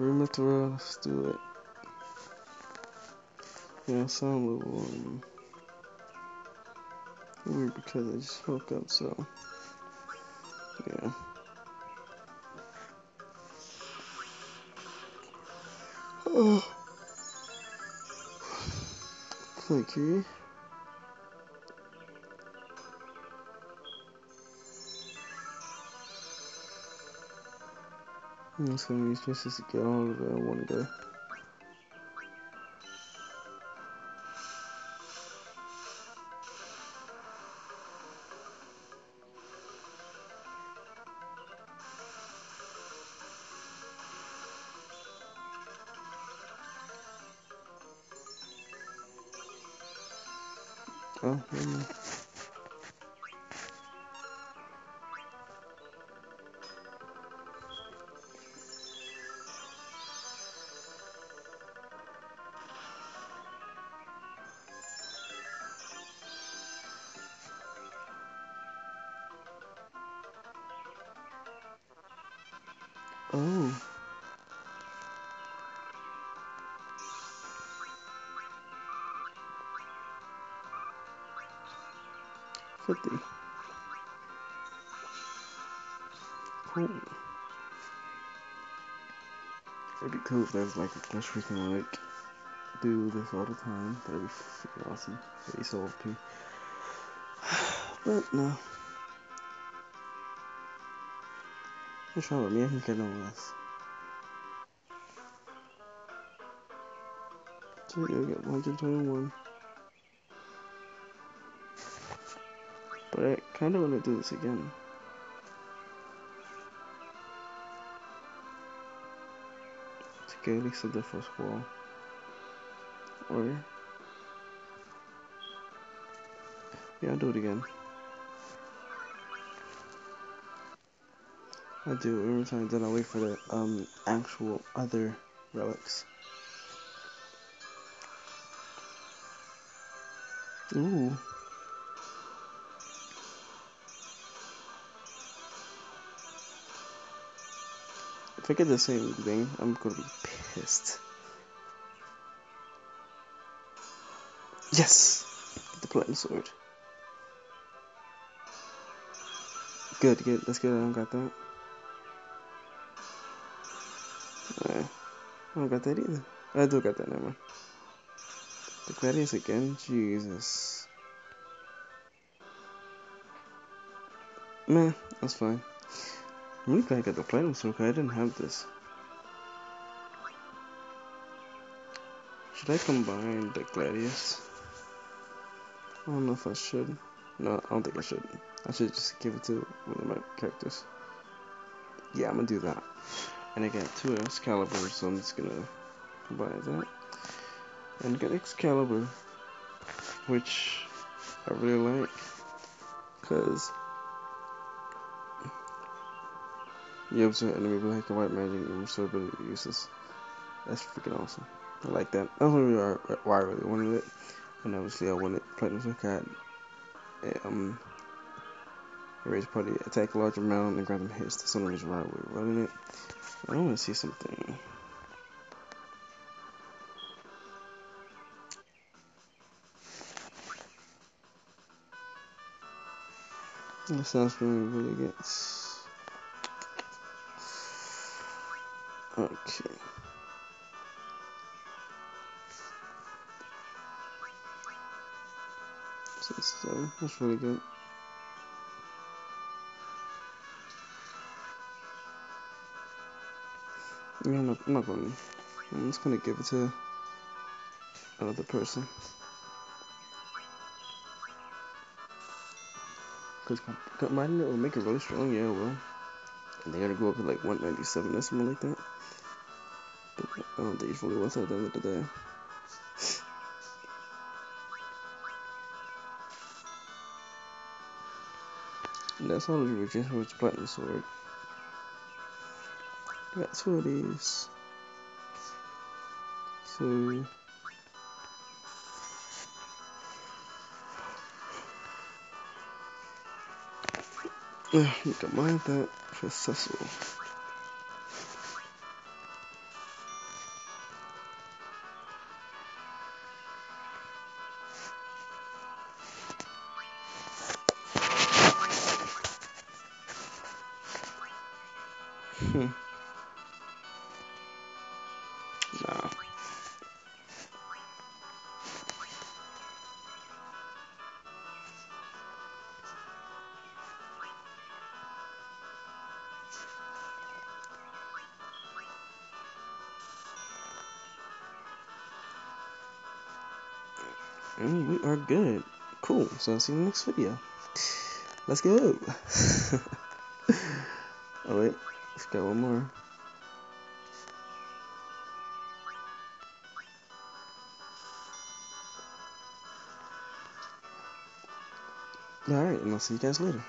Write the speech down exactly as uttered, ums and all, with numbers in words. Permethras do it. Yeah, some level one. Weird because I just woke up, so yeah. Oh, clicky. I'm just gonna use places to get all of that in one go. Oh, yeah. Oh. fifty. Cool. It'd be cool if there's like a glitch we can like do this all the time. That'd be freaking awesome. That'd be so O P. But no. What's wrong with me? I can get on this. So we got one twenty-one. But I kind of want to do this again. To get at least to the first wall. Or... yeah, I'll do it again. I do every time, then I wait for the um actual other relics. Ooh. If I get the same thing, I'm gonna be pissed. Yes! The Platinum Sword. Good, good, let's get it, I don't got that. I don't got that either. I do got that, never mind. The Gladius again? Jesus. Meh, that's fine. I'm really glad I got the Platinum Sword because I didn't have this. Should I combine the Gladius? I don't know if I should. No, I don't think I should. I should just give it to one of my characters. Yeah, I'm gonna do that. And I got two Excalibur, so I'm just gonna buy that. And get Excalibur, which I really like, cause you observe enemy black and white magic and restore ability uses. That's freaking awesome. I like that. That's why I really wanted it, and obviously I wanted Platinum Sword card. Um, raise party, attack a large amount and grab them hits. That's the reason why we're running it. I want to see something. That sounds really, really good. Okay. So it's done. That's really good. I'm not, I'm not going. I'm just going to give it to another person. Because combining it will make it really strong, yeah, well. And they're going to go up to like one ninety-seven or something like that. But I don't think it's really worth it at the end of the day. And that's all of you just with the Platinum Sword. That's what it is. So uh, you can mind that for Cecil. Hum. Não. And we are good. Cool. So I'll see you in the next video. Let's go. Oh wait, let's got one more. Alright, and I'll see you guys later.